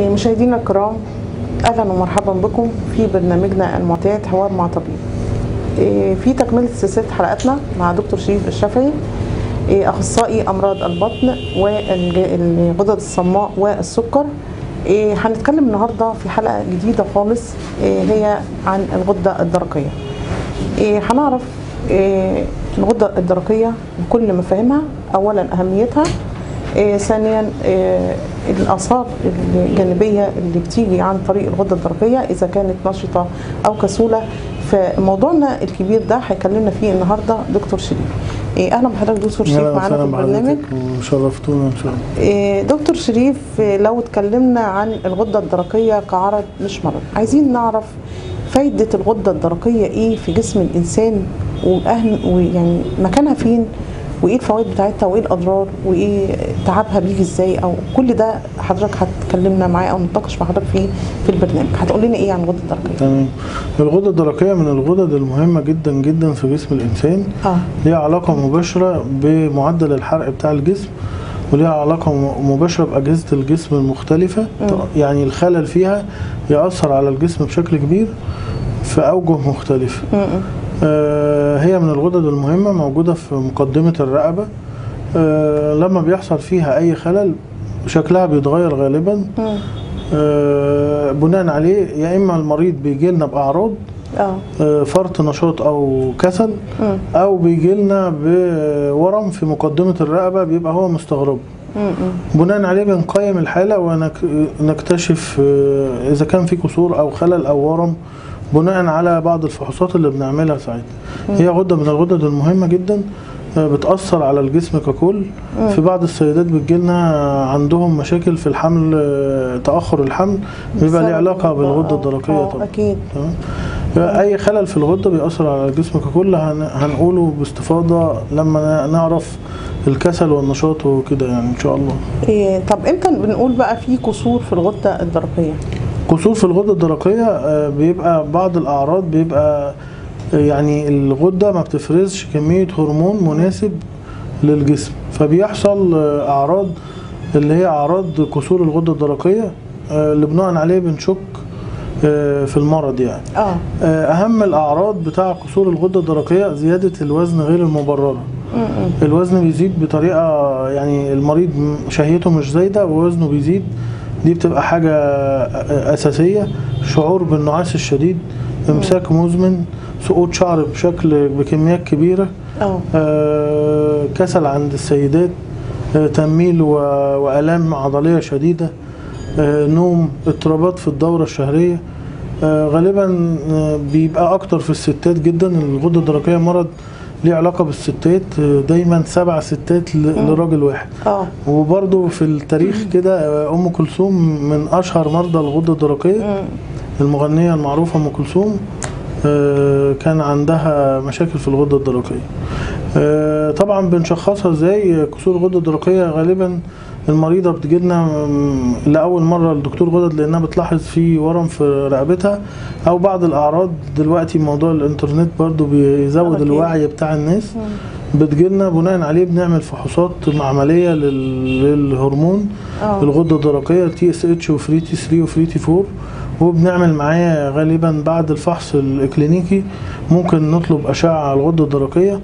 مشاهدينا الكرام، اهلا ومرحبا بكم في برنامجنا المعتاد حوار مع طبيب. في تكمله سلسله حلقاتنا مع دكتور شريف الشافعي، اخصائي امراض البطن والغدد الصماء والسكر. هنتكلم النهارده في حلقه جديده خالص، هي عن الغده الدرقيه. هنعرف الغده الدرقيه بكل مفاهيمها، اولا اهميتها، ثانيا الآثار الجانبية اللي بتيجي عن طريق الغدة الدرقية إذا كانت نشطة أو كسولة. فموضوعنا الكبير ده هيكلمنا فيه النهاردة دكتور شريف. أهلا بحضرتك دكتور شريف معانا في البرنامج، وشرفتونا إن شاء الله. دكتور شريف، لو اتكلمنا عن الغدة الدرقية كعرض مش مرض، عايزين نعرف فايدة الغدة الدرقية إيه في جسم الإنسان، ويعني مكانها فين، وايه الفوائد بتاعتها، وايه الاضرار، وايه تعبها بيجي ازاي، او كل ده حضرتك هتكلمنا معاه او نتناقش مع حضرتك فيه في البرنامج. هتقول لنا ايه عن الغده الدرقيه؟ تمام. الغده الدرقيه من الغدد المهمه جدا جدا في جسم الانسان. ليها علاقه مباشره بمعدل الحرق بتاع الجسم، وليها علاقه مباشره باجهزه الجسم المختلفه. يعني الخلل فيها ياثر على الجسم بشكل كبير في اوجه مختلفه. هي من الغدد المهمة، موجودة في مقدمة الرقبة. لما بيحصل فيها أي خلل شكلها بيتغير غالبا، بناء عليه يا إما المريض بيجي لنا بأعراض فرط نشاط أو كسل، أو بيجي لنا بورم في مقدمة الرقبة بيبقى هو مستغرب. بناء عليه بنقيم الحالة ونكتشف إذا كان في كسور أو خلل أو ورم، بناء على بعض الفحوصات اللي بنعملها ساعتها. هي غده من الغدد المهمه جدا، بتاثر على الجسم ككل. في بعض السيدات بتجيلنا عندهم مشاكل في الحمل، تاخر الحمل بيبقى له علاقه بالغده الدرقيه طبعا. اكيد. اي خلل في الغده بيأثر على الجسم ككل، هنقوله باستفاضه لما نعرف الكسل والنشاط وكده يعني ان شاء الله. إيه طب امتى بنقول بقى في كسور في الغده الدرقيه؟ كسور في الغده الدرقيه بيبقى بعض الاعراض، بيبقى يعني الغده ما بتفرزش كميه هرمون مناسب للجسم، فبيحصل اعراض اللي هي اعراض كسور الغده الدرقيه اللي بناء عليه بنشك في المرض يعني. اهم الاعراض بتاع كسور الغده الدرقيه زياده الوزن غير المبرره. الوزن بيزيد بطريقه، يعني المريض شهيته مش زايده ووزنه بيزيد، دي بتبقى حاجة أساسية. شعور بالنعاس الشديد، إمساك مزمن، سقوط شعر بكميات كبيرة، كسل عند السيدات، تنميل وآلام عضلية شديدة، نوم، اضطرابات في الدورة الشهرية. غالبا بيبقى أكتر في الستات جدا. الغدة الدرقية مرض ليه علاقه بالستات، دايما 7 ستات لراجل واحد. وبرده في التاريخ كده، ام كلثوم من اشهر مرضى الغده الدرقيه. المغنيه المعروفه ام كلثوم كان عندها مشاكل في الغده الدرقيه. طبعا بنشخصها ازاي كسور الغده الدرقيه؟ غالبا المريضه بتجيلنا لاول مره لدكتور غدد لانها بتلاحظ في ورم في رقبتها او بعض الاعراض. دلوقتي موضوع الانترنت برضو بيزود الوعي بتاع الناس. بتجيلنا بناء عليه بنعمل فحوصات معمليه للهرمون الغده الدرقيه تي اس اتش وفري تي 3 وفري تي 4، وبنعمل معاه غالبا بعد الفحص الكلينيكي ممكن نطلب اشعه على الغده الدرقيه،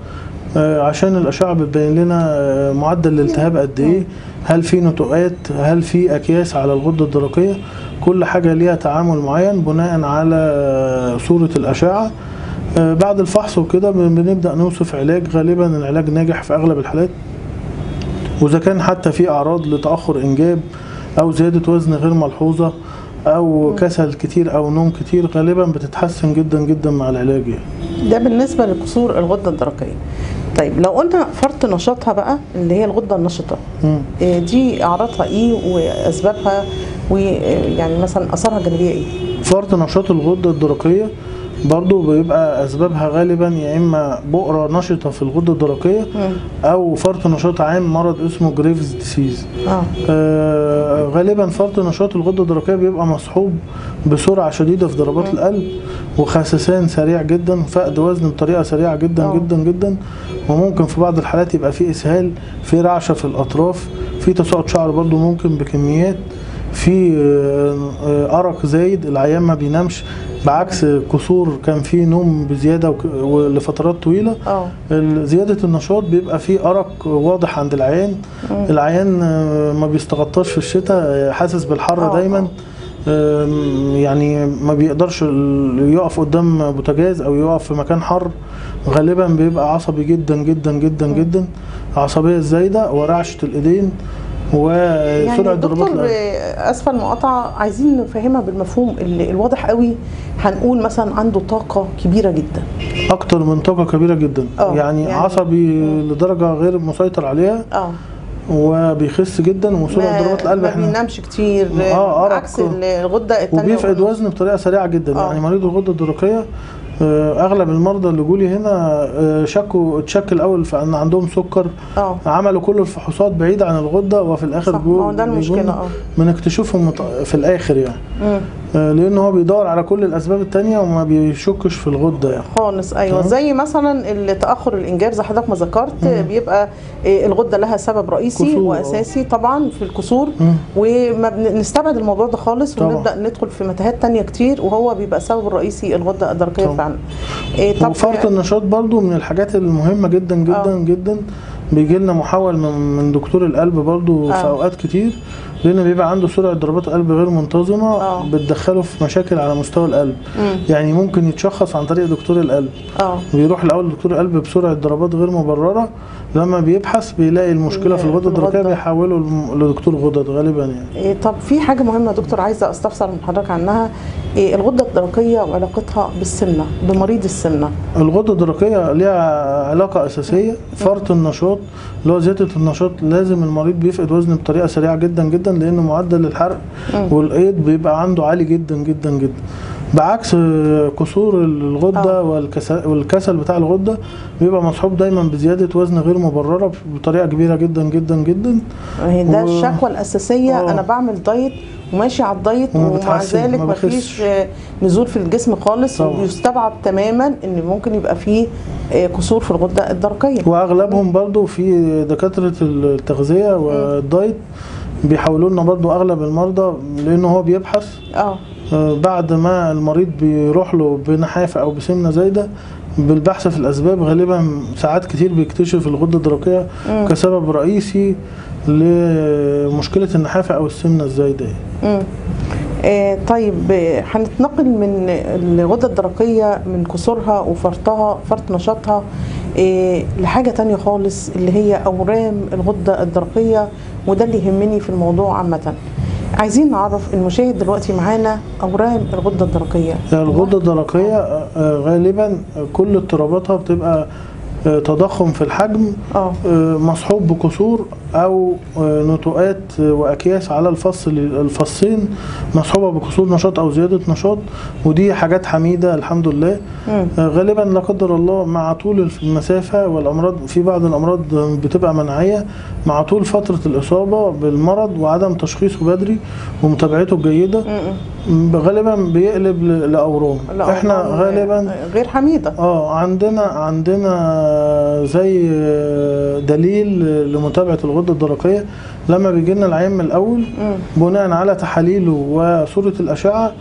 عشان الاشعه بتبين لنا معدل الالتهاب قد ايه، هل في نتوءات، هل في اكياس على الغده الدرقيه. كل حاجه ليها تعامل معين بناء على صوره الاشعه. بعد الفحص وكده بنبدا نوصف علاج. غالبا العلاج ناجح في اغلب الحالات، واذا كان حتى في اعراض لتاخر انجاب او زياده وزن غير ملحوظه او كسل كتير او نوم كتير، غالبا بتتحسن جدا جدا مع العلاج يعني. ده بالنسبه لكسور الغده الدرقيه. طيب لو قلنا فرط نشاطها بقى، اللي هي الغده النشطه، دي اعراضها ايه واسبابها، ويعني مثلا اثارها الجانبيه ايه؟ فرط نشاط الغده الدرقيه برضو بيبقى اسبابها غالبا يا اما بؤره نشطه في الغده الدرقيه، او فرط نشاط عام، مرض اسمه جريفز ديسيز. غالبا فرط نشاط الغده الدرقيه بيبقى مصحوب بسرعه شديده في ضربات القلب، وخسسان سريع جدا، فقد وزن بطريقه سريعه جدا جدا جدا، وممكن في بعض الحالات يبقى في اسهال، في رعشه في الاطراف، في تساقط شعر برضو ممكن بكميات. في أرق زايد، العيان ما بينامش، بعكس كسور كان فيه نوم بزيادة ولفترات طويلة. زيادة النشاط بيبقى فيه أرق واضح عند العيان. العيان ما بيستغطاش في الشتاء، حاسس بالحر دايما، يعني ما بيقدرش يقف قدام بوتاجاز او يقف في مكان حر، غالبا بيبقى عصبي جدا جدا جدا جدا، عصبيه زايده ورعشه الايدين وسرعه ضربات القلب. يعني دكتور اسفل المقاطعه، عايزين نفهمها بالمفهوم الواضح قوي. هنقول مثلا عنده طاقه كبيره جدا، اكتر من طاقه كبيره جدا، يعني عصبي لدرجه غير مسيطر عليها، وبيخس جدا، وسرعه ضربات القلب ما بينامش كتير، عكس الغده الثانيه، وبيفقد وزن بطريقه سريعه جدا. يعني مريض الغده الدرقيه اغلب المرضى اللي جولي هنا اتشكوا الاول فان عندهم سكر، عملوا كل الفحوصات بعيد عن الغده، وفي الاخر جوه من اكتشافهم في الاخر يعني لان هو بيدور على كل الاسباب الثانيه وما بيشكش في الغده يعني خالص. ايوه زي مثلا التاخر الانجاب زي حضرتك ما ذكرت، بيبقى الغده لها سبب رئيسي واساسي طبعا في الكسور، وما بنستبعد الموضوع ده خالص ونبدا ندخل في متاهات ثانيه كتير، وهو بيبقى السبب الرئيسي الغده الدرقيه فعلا. وفرط النشاط برضو من الحاجات المهمه جدا جدا جدا. بيجي لنا محاول من دكتور القلب برضو في اوقات كتير، لان بيبقى عنده سرعه ضربات قلب غير منتظمه، بتدخله في مشاكل على مستوى القلب. يعني ممكن يتشخص عن طريق دكتور القلب، بيروح الاول دكتور القلب بسرعه ضربات غير مبرره، لما بيبحث بيلاقي المشكله في الغده الدرقيه، بيحوله لدكتور غدد غالبا يعني. طب في حاجه مهمه يا دكتور عايزه استفسر من حضرتك عنها، الغده الدرقيه وعلاقتها بالسمنه، بمريض السمنه. الغده الدرقيه ليها علاقه اساسيه، فرط النشاط اللي هو زياده النشاط، لازم المريض بيفقد وزن بطريقه سريعه جدا جدا، لان معدل الحرق والايض بيبقى عنده عالي جدا جدا جدا، بعكس كسور الغده والكسل بتاع الغده بيبقى مصحوب دايما بزياده وزن غير مبرره بطريقه كبيره جدا جدا جدا. ده الشكوى الاساسيه. انا بعمل دايت وماشي على الدايت ومع ذلك مفيش نزول في الجسم خالص، ويستبعد تماما ان ممكن يبقى فيه كسور في الغده الدرقيه. واغلبهم برضو في دكاتره التغذيه والدايت بيحاولوا لنا برضو اغلب المرضى، لانه هو بيبحث بعد ما المريض بيروح له بنحافه او بسمنه زايده، بالبحث في الاسباب غالبا ساعات كتير بيكتشف الغده الدرقيه كسبب رئيسي لمشكله النحافه او السمنه الزايده. طيب هنتنقل من الغده الدرقيه من كسورها وفرطها، فرط نشاطها، لحاجه تانية خالص اللي هي اورام الغده الدرقيه، وده اللي يهمني في الموضوع عامه. عايزين نعرف المشاهد دلوقتي معانا اورام الغده الدرقيه. الغده الدرقيه غالبا كل اضطراباتها بتبقى تضخم في الحجم، مصحوب بكسور او نتوءات واكياس على الفصين، مصحوبه بكسور نشاط او زياده نشاط، ودي حاجات حميده الحمد لله. غالبا لا قدر الله مع طول المسافه والامراض، في بعض الامراض بتبقى مناعيه، مع طول فتره الاصابه بالمرض وعدم تشخيصه بدري ومتابعته الجيده غالبا بيقلب لاورام. احنا غالبا غير حميده، عندنا زي دليل لمتابعه الغده الدرقيه، لما بيجي لنا العيان من الاول بناء على تحاليله وصوره الاشعه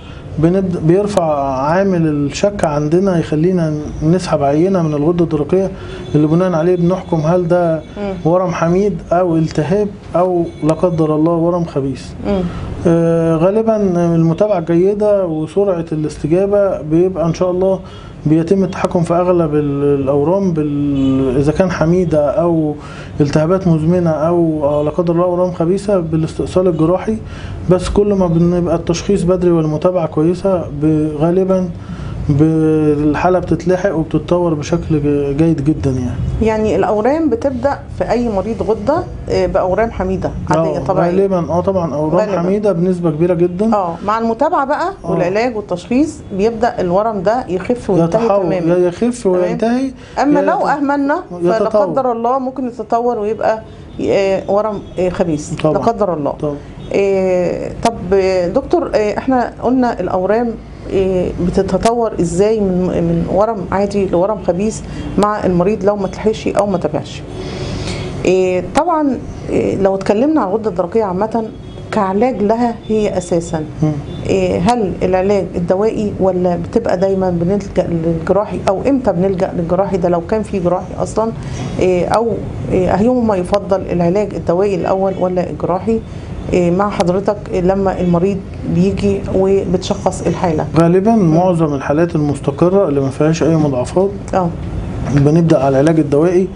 بيرفع عامل الشك عندنا، يخلينا نسحب عينه من الغده الدرقيه، اللي بناء عليه بنحكم هل ده ورم حميد او التهاب او لا قدر الله ورم خبيث. غالبا المتابعه الجيده وسرعه الاستجابه بيبقى ان شاء الله بيتم التحكم في اغلب الاورام، اذا كان حميده او التهابات مزمنه او لا قدر الله اورام خبيثه بالاستئصال الجراحي. بس كل ما بنبقى التشخيص بدري والمتابعه كويسه غالبا الحاله بتتلحق وبتتطور بشكل جيد جدا يعني. يعني الاورام بتبدا في اي مريض غده باورام حميده عاديه طبيعيه غالبا. طبعا اورام حميده بنسبه كبيره جدا. مع المتابعه بقى والعلاج والتشخيص بيبدا الورم ده يخف وينتهي تماما، يخف وينتهي. اما لو اهملنا فلا قدر الله ممكن يتطور ويبقى ورم خبيث لا قدر الله. طب دكتور، احنا قلنا الاورام بتتطور ازاي من ورم عادي لورم خبيث مع المريض لو ما تلحقش او ما تابعش. طبعا لو اتكلمنا عن الغده الدرقيه عامه، كعلاج لها هي أساسا. هل العلاج الدوائي ولا بتبقى دايما بنلجأ للجراحي؟ أو إمتى بنلجأ للجراحي ده لو كان في جراحي أصلا؟ أو أيهما يفضل، العلاج الدوائي الأول ولا الجراحي؟ مع حضرتك لما المريض بيجي وبتشخص الحالة غالبا معظم الحالات المستقرة اللي ما فيهاش أي مضاعفات بنبدأ على العلاج الدوائي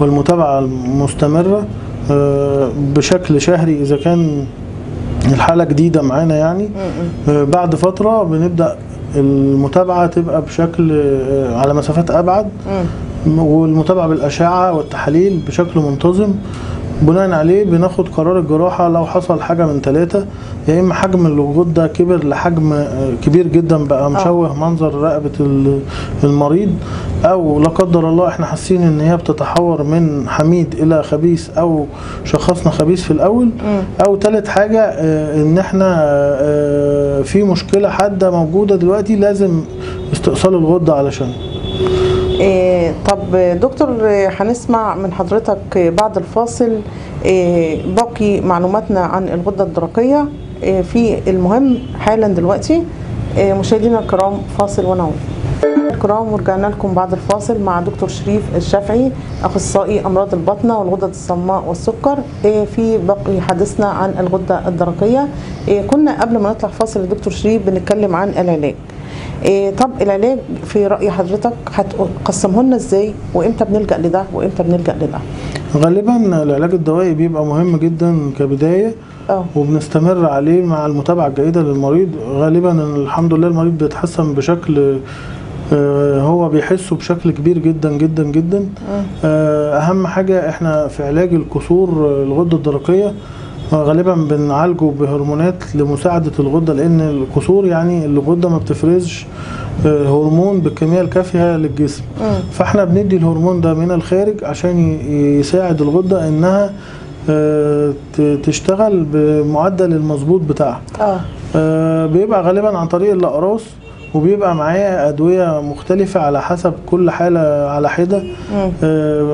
والمتابعة المستمرة بشكل شهري إذا كان الحالة جديدة معانا يعني. بعد فترة بنبدأ المتابعة تبقى بشكل على مسافات أبعد والمتابعة بالأشعة والتحاليل بشكل منتظم. بناء عليه بناخد قرار الجراحة لو حصل حاجة من ثلاثة، يا إما حجم الغدة كبر لحجم كبير جدا بقى مشوه منظر رقبة المريض، أو لا قدر الله إحنا حاسين إن هي بتتحور من حميد إلى خبيث أو شخصنا خبيث في الأول، أو ثالث حاجة إن إحنا في مشكلة حادة موجودة دلوقتي لازم استئصال الغدة علشان. طب دكتور هنسمع من حضرتك بعد الفاصل باقي معلوماتنا عن الغدة الدرقية في المهم حالا دلوقتي. مشاهدينا الكرام فاصل ونعود. الكرام ورجعنا لكم بعد الفاصل مع دكتور شريف الشافعي أخصائي أمراض البطنة والغدة الصماء والسكر في باقي حديثنا عن الغدة الدرقية. كنا قبل ما نطلع فاصل دكتور شريف بنتكلم عن العلاج. طب العلاج في رأي حضرتك هتقسمه لنا ازاي، وامتى بنلجأ لده وامتى بنلجأ لده؟ غالبا العلاج الدوائي بيبقى مهم جدا كبداية وبنستمر عليه مع المتابعة الجيدة للمريض. غالبا الحمد لله المريض بيتحسن بشكل هو بيحسه بشكل كبير جدا جدا جدا. اهم حاجة احنا في علاج الكسور الغدة الدرقية غالبا بنعالجه بهرمونات لمساعدة الغدة، لأن الكسور يعني الغدة ما بتفرزش هرمون بالكمية الكافية للجسم، فاحنا بندي الهرمون ده من الخارج عشان يساعد الغدة إنها تشتغل بمعدل المظبوط بتاعها. بيبقى غالبا عن طريق الأقراص، وبيبقى معايا أدوية مختلفة على حسب كل حالة على حدة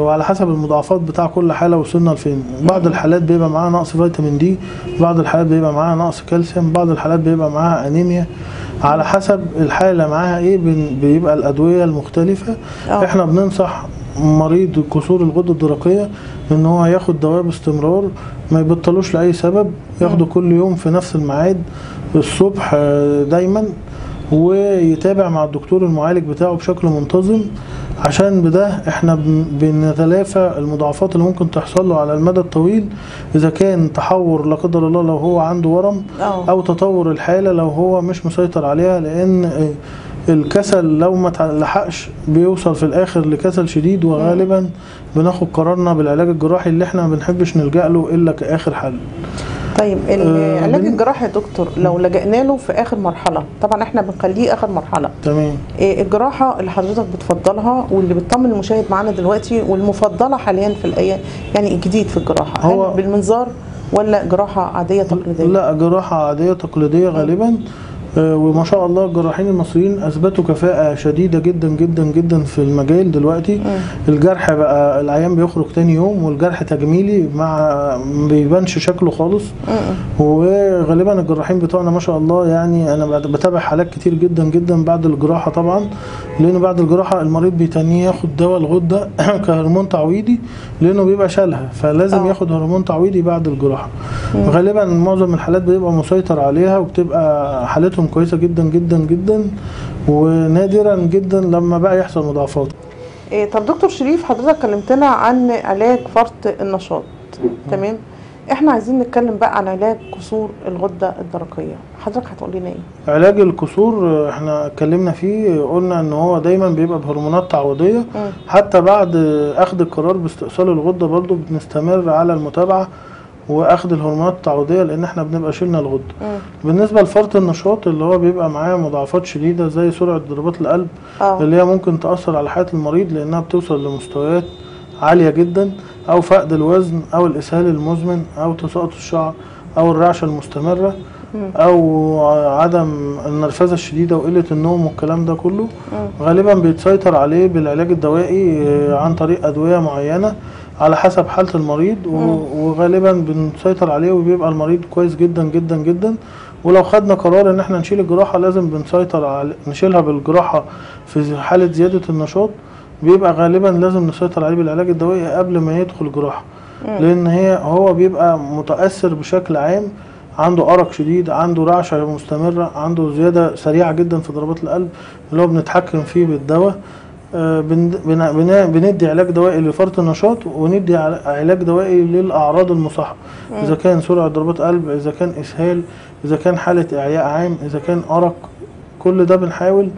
وعلى حسب المضاعفات بتاع كل حالة وصلنا لفين. بعض الحالات بيبقى معاها نقص فيتامين دي، بعض الحالات بيبقى معاها نقص كالسيوم، بعض الحالات بيبقى معاها أنيميا، على حسب الحالة معاها إيه بيبقى الأدوية المختلفة. إحنا بننصح مريض كسور الغدة الدرقية إن هو ياخد دواء باستمرار ما يبطلوش لأي سبب، ياخده كل يوم في نفس الميعاد الصبح دايما، ويتابع مع الدكتور المعالج بتاعه بشكل منتظم، عشان بده احنا بنتلافى المضاعفات اللي ممكن تحصل له على المدى الطويل اذا كان تحور لا قدر الله لو هو عنده ورم، او تطور الحاله لو هو مش مسيطر عليها، لان الكسل لو ما تلحقش بيوصل في الاخر لكسل شديد. وغالبا بناخد قرارنا بالعلاج الجراحي اللي احنا ما بنحبش نلجأ له الا كاخر حل. طيب العلاج الجراحي يا دكتور لو لجأنا له في اخر مرحله، طبعا احنا بنخليه اخر مرحله، تمام، الجراحه اللي حضرتك بتفضلها واللي بتطمن المشاهد معانا دلوقتي والمفضله حاليا في الايام يعني الجديد في الجراحه، هو بالمنظار ولا جراحه عاديه تقليديه؟ لا جراحه عاديه تقليديه غالبا. وما شاء الله الجراحين المصريين اثبتوا كفاءه شديده جدا جدا جدا في المجال دلوقتي. الجرح بقى العيان بيخرج تاني يوم والجرح تجميلي مع ما بيبانش شكله خالص. وغالبا الجراحين بتوعنا ما شاء الله يعني انا بتابع حالات كتير جدا جدا بعد الجراحه طبعا، لانه بعد الجراحه المريض بيتنيه ياخد دواء الغده كهرمون تعويضي لانه بيبقى شالها، فلازم ياخد هرمون تعويضي بعد الجراحه. غالبا معظم الحالات بيبقى مسيطر عليها وبتبقى حالتهم كويسه جدا جدا جدا، ونادرا جدا لما بقى يحصل مضاعفات. طب دكتور شريف حضرتك كلمتنا عن علاج فرط النشاط، تمام، احنا عايزين نتكلم بقى عن علاج كسور الغده الدرقيه، حضرتك هتقول لنا ايه؟ علاج الكسور احنا اتكلمنا فيه قلنا ان هو دايما بيبقى بهرمونات تعويضيه، حتى بعد اخذ القرار باستئصال الغده برضو بنستمر على المتابعه واخد الهرمونات التعويضيه لان احنا بنبقى شلنا الغده. بالنسبه لفرط النشاط اللي هو بيبقى معاه مضاعفات شديده زي سرعه ضربات القلب اللي هي ممكن تاثر على حياه المريض لانها بتوصل لمستويات عاليه جدا، او فقد الوزن، او الاسهال المزمن، او تساقط الشعر، او الرعشه المستمره، او عدم النرفزه الشديده وقله النوم والكلام ده كله. غالبا بيتسيطر عليه بالعلاج الدوائي عن طريق ادويه معينه على حسب حالة المريض وغالبا بنسيطر عليه وبيبقى المريض كويس جدا جدا جدا. ولو خدنا قرار ان احنا نشيل الجراحة لازم بنسيطر على نشيلها بالجراحة في حالة زيادة النشاط، بيبقى غالبا لازم نسيطر عليه بالعلاج الدوائي قبل ما يدخل جراحة، لان هو بيبقى متأثر بشكل عام، عنده أرق شديد، عنده رعشة مستمرة، عنده زيادة سريعة جدا في ضربات القلب اللي هو بنتحكم فيه بالدواء. بندي علاج دوائي لفرط النشاط وندي علاج دوائي للأعراض المصاحبة، إذا كان سرعة ضربات قلب، إذا كان إسهال، إذا كان حالة إعياء عام، إذا كان أرق، كل ده بنحاول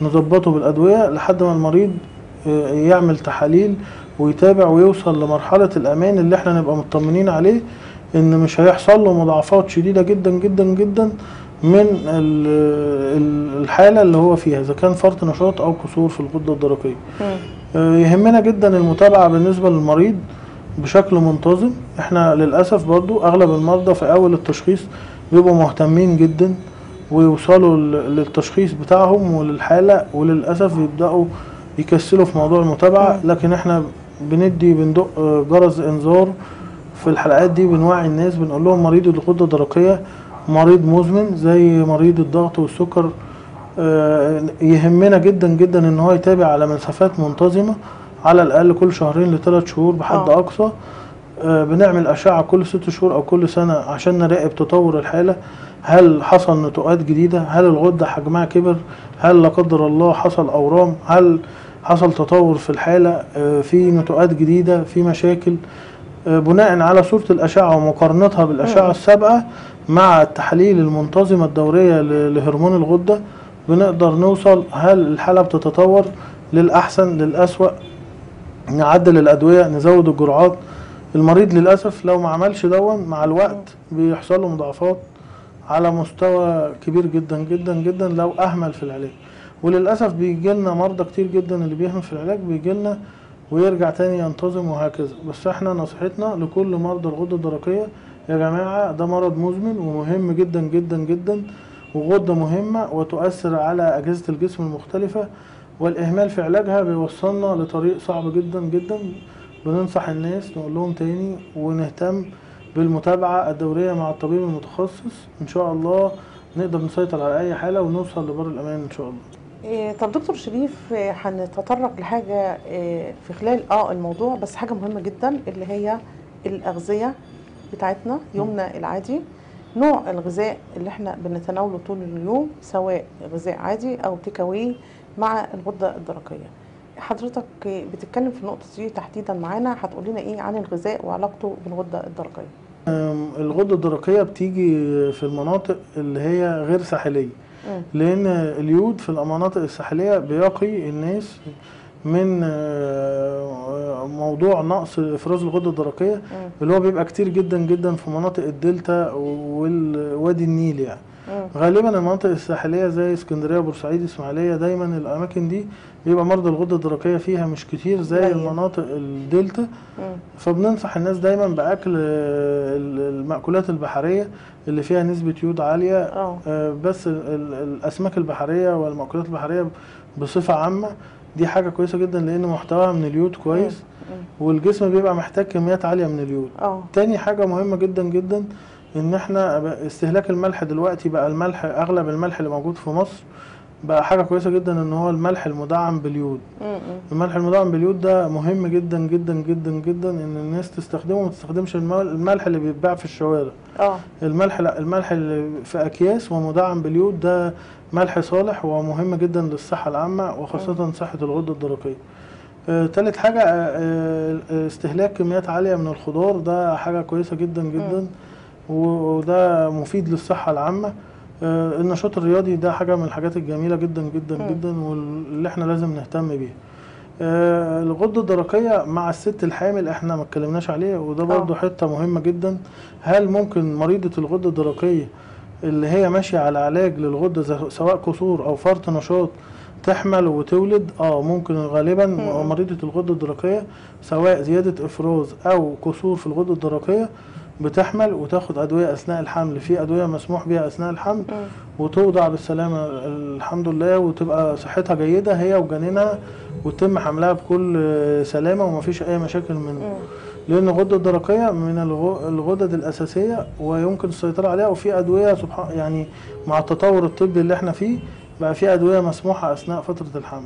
نظبطه بالأدوية لحد ما المريض يعمل تحاليل ويتابع ويوصل لمرحلة الأمان اللي احنا نبقى مطمنين عليه ان مش هيحصل له مضاعفات شديده جدا جدا جدا من الحاله اللي هو فيها، اذا كان فرط نشاط او كسور في الغده الدرقيه. يهمنا جدا المتابعه بالنسبه للمريض بشكل منتظم. احنا للاسف برضو اغلب المرضى في اول التشخيص بيبقوا مهتمين جدا ويوصلوا للتشخيص بتاعهم وللحاله، وللاسف يبداوا يكسلوا في موضوع المتابعه، لكن احنا بندق جرس انذار في الحلقات دي، بنوعي الناس، بنقول لهم مريض الغده الدرقيه مريض مزمن زي مريض الضغط والسكر، يهمنا جدا جدا ان هو يتابع على مسافات منتظمه على الاقل كل 2 ل3 شهور بحد اقصى. بنعمل اشعه كل 6 شهور او كل سنه عشان نراقب تطور الحاله، هل حصل نتوءات جديده، هل الغده حجمها كبر، هل لا قدر الله حصل اورام، هل حصل تطور في الحاله، في نتوءات جديده، في مشاكل. بناء على صورة الأشعة ومقارنتها بالأشعة السابقة مع التحاليل المنتظمة الدورية لهرمون الغدة بنقدر نوصل هل الحالة بتتطور للأحسن للأسوأ، نعدل الأدوية، نزود الجرعات. المريض للأسف لو ما عملش مع الوقت بيحصل له مضاعفات على مستوى كبير جدا جدا جدا لو أهمل في العلاج. وللأسف بيجي لنا مرضى كتير جدا اللي بيهمل في العلاج بيجي لنا ويرجع تاني ينتظم وهكذا. بس احنا نصيحتنا لكل مرضى الغده الدرقيه يا جماعه ده مرض مزمن ومهم جدا جدا جدا، وغده مهمه وتؤثر على اجهزه الجسم المختلفه، والاهمال في علاجها بيوصلنا لطريق صعب جدا جدا. بننصح الناس نقول لهم تاني ونهتم بالمتابعه الدوريه مع الطبيب المتخصص، ان شاء الله نقدر نسيطر على اي حاله ونوصل لبر الامان ان شاء الله. طب دكتور شريف، هنتطرق لحاجه في خلال الموضوع، بس حاجه مهمه جدا اللي هي الاغذيه بتاعتنا يومنا العادي، نوع الغذاء اللي احنا بنتناوله طول اليوم سواء غذاء عادي او تيك اواي مع الغده الدرقيه. حضرتك بتتكلم في النقطه دي تحديدا معانا، هتقول لنا ايه عن الغذاء وعلاقته بالغده الدرقيه؟ الغده الدرقيه بتيجي في المناطق اللي هي غير ساحليه، لأن اليود في المناطق الساحلية بيقي الناس من موضوع نقص إفراز الغدة الدرقية اللي هو بيبقى كتير جدا جدا في مناطق الدلتا والوادي النيل. يعني غالبا المناطق الساحلية زي اسكندرية وبورسعيد اسماعيلية دايما الأماكن دي بيبقى مرضى الغدة الدرقية فيها مش كتير زي المناطق الدلتا. فبننصح الناس دايما بأكل المأكولات البحرية اللي فيها نسبة يود عالية، بس الأسماك البحرية والمأكولات البحرية بصفة عامة دي حاجة كويسة جدا لأن محتواها من اليود كويس، والجسم بيبقى محتاج كميات عالية من اليود. تاني حاجة مهمة جدا جدا ان احنا استهلاك الملح دلوقتي، بقى الملح اغلب الملح اللي موجود في مصر بقى حاجه كويسه جدا ان هو الملح المدعم باليود. الملح المدعم باليود ده مهم جدا جدا جدا جدا ان الناس تستخدمه، وما تستخدمش الملح اللي بيتباع في الشوارع. الملح لا، الملح اللي في اكياس ومدعم باليود ده ملح صالح ومهم جدا للصحه العامه وخاصه صحه الغده الدرقيه. تالت حاجه استهلاك كميات عاليه من الخضار، ده حاجه كويسه جدا جدا وده مفيد للصحة العامة. النشاط الرياضي ده حاجة من الحاجات الجميلة جدا جدا جدا واللي احنا لازم نهتم بيها. الغدة الدرقية مع الست الحامل احنا ما اتكلمناش عليه، وده برضو حتة مهمة جدا. هل ممكن مريضة الغدة الدرقية اللي هي ماشية على علاج للغدة سواء كسور او فرط نشاط تحمل وتولد؟ ممكن. غالبا مريضة الغدة الدرقية سواء زيادة افراز او كسور في الغدة الدرقية بتحمل وتاخد ادويه اثناء الحمل، في ادويه مسموح بيها اثناء الحمل وتوضع بالسلامه الحمد لله، وتبقى صحتها جيده هي وجنينها وتتم حملها بكل سلامه ومفيش اي مشاكل منه. لأن الغدة الدرقية من الغدد الأساسية ويمكن السيطرة عليها، وفي أدوية سبحان يعني مع التطور الطبي اللي احنا فيه بقى في أدوية مسموحة أثناء فترة الحمل.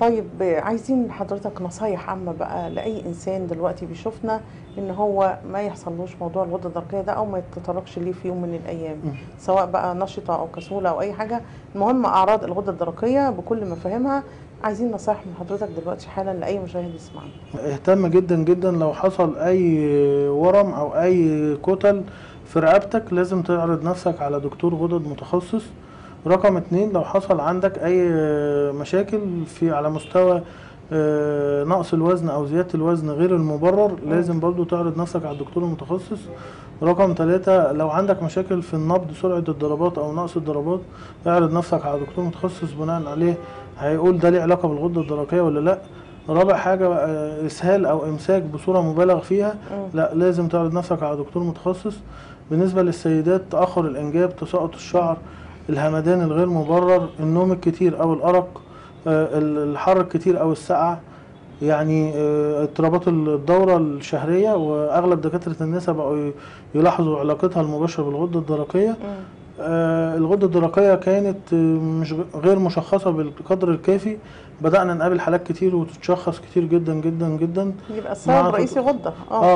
طيب عايزين حضرتك نصايح عامة بقى لأي إنسان دلوقتي بيشوفنا إن هو ما يحصلوش موضوع الغدة الدرقية ده أو ما يتطرقش ليه في يوم من الأيام، سواء بقى نشطة أو كسولة أو أي حاجة، المهم أعراض الغدة الدرقية بكل مفاهيمها، عايزين نصايح من حضرتك دلوقتي حالا لأي مشاهد بيسمعنا. اهتم جدا جدا لو حصل أي ورم أو أي كتل في رقبتك لازم تعرض نفسك على دكتور غدد متخصص. رقم 2 لو حصل عندك أي مشاكل على مستوى نقص الوزن أو زيادة الوزن غير المبرر لازم برضو تعرض نفسك على الدكتور المتخصص. رقم 3 لو عندك مشاكل في النبض، سرعة الضربات أو نقص الضربات، اعرض نفسك على دكتور متخصص بناء عليه هيقول ده ليه علاقة بالغدة الدرقية ولا لأ. رابع حاجة إسهال أو إمساك بصورة مبالغ فيها، لأ لازم تعرض نفسك على دكتور متخصص. بالنسبة للسيدات تأخر الإنجاب، تساقط الشعر، الهمدان الغير مبرر، النوم الكتير أو الأرق، الحر الكتير أو السقعة، يعني اضطرابات الدورة الشهرية، وأغلب دكاترة النساء بقوا يلاحظوا علاقتها المباشرة بالغدة الدرقية. الغدة الدرقية كانت مش غير مشخصة بالقدر الكافي، بدأنا نقابل حالات كتير وتتشخص كتير جدا جدا جدا، يبقى السبب رئيسي غدة.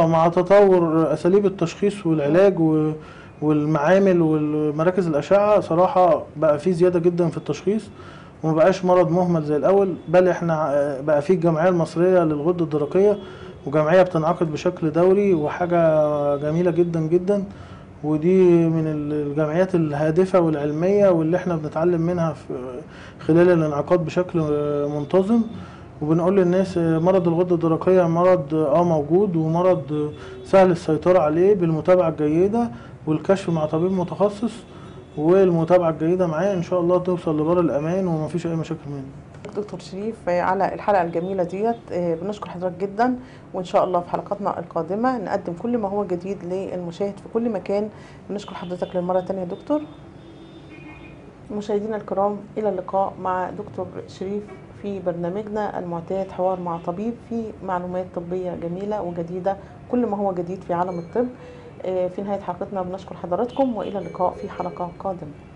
مع تطور أساليب التشخيص والعلاج والمعامل والمراكز الأشعة صراحة بقى في زيادة جدا في التشخيص ومبقاش مرض مهمل زي الأول، بل احنا بقى في الجمعية المصرية للغدة الدرقية وجمعية بتنعقد بشكل دوري وحاجة جميلة جدا جدا، ودي من الجمعيات الهادفة والعلمية واللي احنا بنتعلم منها خلال الانعقاد بشكل منتظم، وبنقول للناس مرض الغدة الدرقية مرض موجود ومرض سهل السيطرة عليه بالمتابعة الجيدة والكشف مع طبيب متخصص والمتابعة الجيدة معاه، إن شاء الله توصل لبر الأمان ومفيش أي مشاكل منه. دكتور شريف على الحلقة الجميلة ديت، بنشكر حضرتك جدا، وإن شاء الله في حلقاتنا القادمة نقدم كل ما هو جديد للمشاهد في كل مكان. بنشكر حضرتك للمرة الثانية يا دكتور. مشاهدينا الكرام، إلى اللقاء مع دكتور شريف في برنامجنا المعتاد حوار مع طبيب، في معلومات طبية جميلة وجديدة، كل ما هو جديد في عالم الطب. في نهاية حلقتنا بنشكر حضراتكم، وإلى اللقاء في حلقة قادمة.